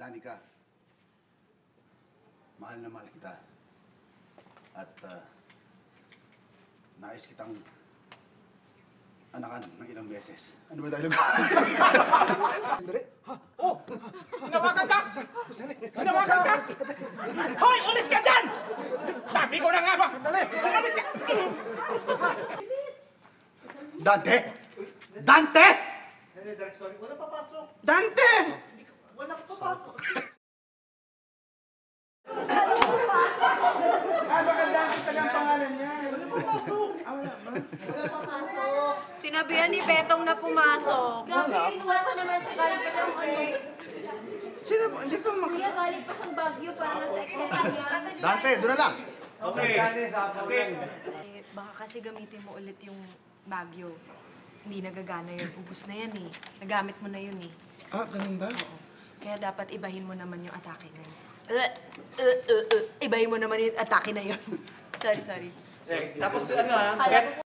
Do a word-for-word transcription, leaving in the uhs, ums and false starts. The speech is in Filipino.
Danica, mahal na mahal kita. At uh, nais kitang anakan ng ilang beses. Ano ba dialogue? Sandali? Ha? Oh! Hinawakan ka! Hinawakan ka! Hoy! Ulis ka dyan! Sabi ko na nga ba! Sandali! Ulis ka! Dante! Dante! Hey, Derek, sorry. Wala papasok! Dante! Wala papasok! Ah, baka Dante talang pangalan niya. Wala papasok! Ah, wala ba? Wala papasok! Sinabihan ni Betong na pumasok. Grabe, inuwa ko naman siya. Galing pa siyang break. Sino po? Hindi ko mak... Kuya, galing pa siyang Baguio para lang sa extension yan. Dante, doon na lang! Okay. Okay. Baka kasi gamitin mo ulit yung Baguio. Hindi nagagana yun. Ubus na yan eh. Nagamit mo na yun eh. Ah, ganun ba? Oo. Kaya dapat ibahin mo naman yung atake na yun. Uh, uh, uh, uh. Ibahin mo naman yung atake na yun. Sorry, sorry. Tapos ano ha?